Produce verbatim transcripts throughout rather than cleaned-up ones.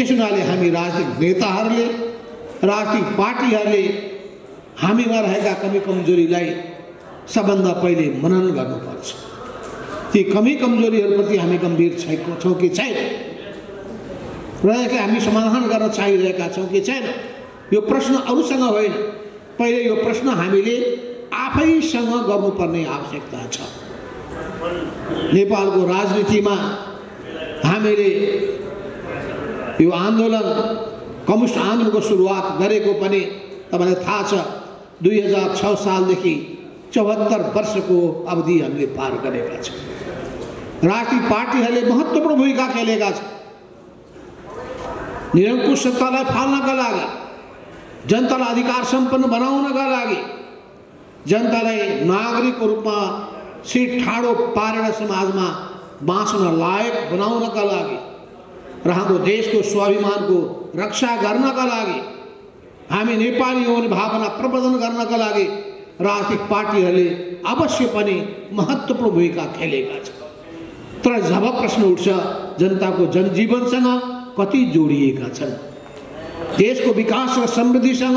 त्यसोनाले हामी राजनीतिक नेताहरूले राजनीतिक पार्टीहरूले हामीमा रहेका कमी कमजोरीलाई सबभन्दा पहिले मनन गर्नुपर्छ। ती कमी कमजोरीहरूप्रति हामी गम्भीर छौँ कि छैन, रहेका हामी समाधान गर्न चाहिरहेका छौँ कि छैन, यो प्रश्न अरूसँग होइन। पहिले यो प्रश्न हामीले आफैसँग गर्नुपर्ने आवश्यकता छ। नेपालको राजनीतिमा हामीले यो आंदोलन कम्युनिस्ट आंदोलन को सुरुआत गरेको पनि तपाईलाई थाहा छ। दुई हजार छ साल देखि चौहत्तर वर्ष को अवधि हामीले पार गरेका छौं। राजनीतिक पार्टीहरूले महत्वपूर्ण भूमिका खेलेका छन्। निरंकुश सत्तालाई फाल्नका लागि, जनतालाई अधिकार सम्पन्न बनाउनका लागि, जनतालाई नागरिकको रूपमा सिट ठाडो पारेर समाजमा बाँच्न लायक बनाउनका लागि र हाम्रो देशको स्वाभिमानको रक्षा गर्नका लागि, हामी नेपाली हुने भावना प्रबर्धन गर्नका लागि राजनीतिक पार्टीहरूले अवश्य पनि महत्त्वपूर्ण भूमिका खेलेका छन्। तर जब प्रश्न उठ्छ जनताको जनजीवनसँग कति जोडिएका छन्, देशको विकास र समृद्धिसँग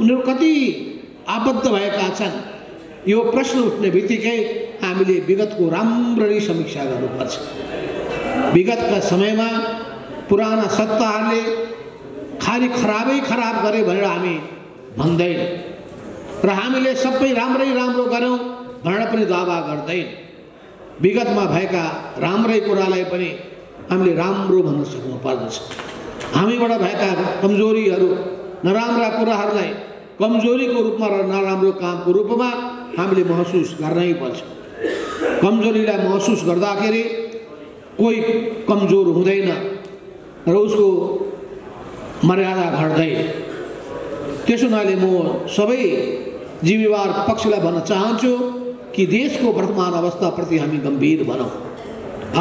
उनीहरू कति आबद्ध भएका छन्, यो प्रश्न उठ्ने बित्तिकै हामीले विगतको राम्ररी समीक्षा गर्नुपर्छ। विगतका समयमा पुराना सत्ताहरूले खाली खराबै खराब गरे भनेर हामी भन्दैन र हामीले सबै राम्रै राम्रो गर्यौं भनेर पनि दावा गर्दैन। विगतमा भएका राम्रै कुरालाई पनि हामीले राम्रो भन्न सक्नुपर्दछ। हामीबाट भएका कमजोरीहरू, नराम्रा कुराहरूलाई कमजोरीको रूपमा र नराम्रो कामको रूपमा हामीले महसुस गर्नै पर्छ। कमजोरीलाई महसुस गर्दाखेरि कोही कमजोर हुँदैन र उसको मर्यादा घट्दै। त्यसो हुनाले म सबै जिम्मेवार पक्षलाई भन्न चाहन्छु कि देशको वर्तमान अवस्थाप्रति हामी गम्भीर बनौँ।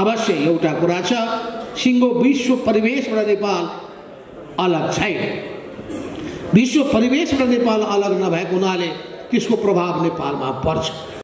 अवश्य एउटा कुरा छ, सिङ्गो विश्व परिवेशबाट नेपाल अलग छैन। विश्व परिवेशबाट नेपाल अलग नभएको हुनाले त्यसको प्रभाव नेपालमा पर्छ।